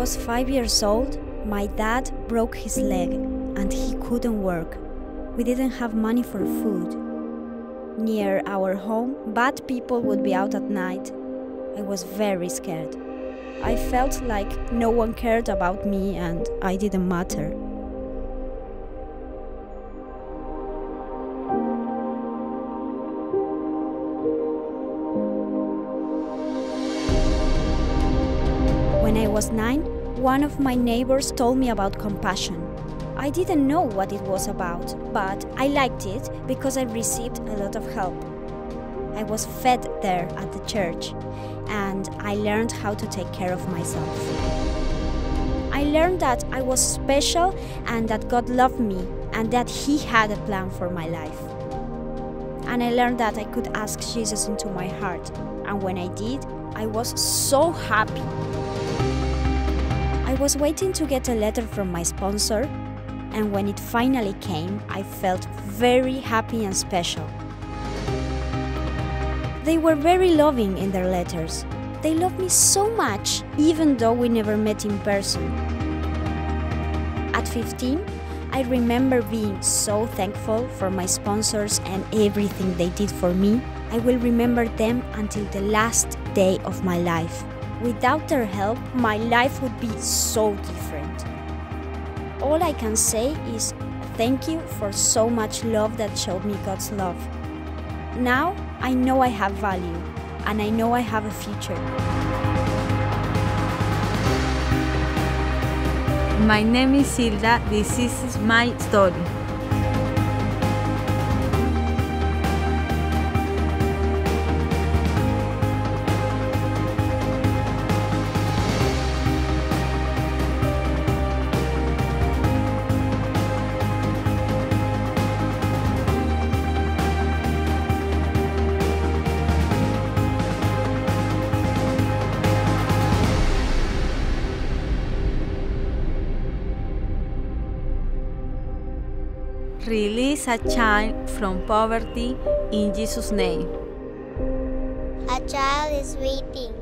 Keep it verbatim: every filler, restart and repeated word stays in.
was five years old, my dad broke his leg and he couldn't work. We didn't have money for food. Near our home, bad people would be out at night. I was very scared. I felt like no one cared about me and I didn't matter. When I was nine, one of my neighbors told me about compassion. I didn't know what it was about, but I liked it because I received a lot of help. I was fed there at the church, and I learned how to take care of myself. I learned that I was special and that God loved me and that He had a plan for my life. And I learned that I could ask Jesus into my heart, and when I did, I was so happy. I was waiting to get a letter from my sponsor, and when it finally came, I felt very happy and special. They were very loving in their letters. They loved me so much, even though we never met in person. At fifteen, I remember being so thankful for my sponsors and everything they did for me. I will remember them until the last day of my life. Without their help, my life would be so different. All I can say is thank you for so much love that showed me God's love. Now I know I have value, and I know I have a future. My name is Hilda. This is my story. Release a child from poverty in Jesus' name. A child is waiting.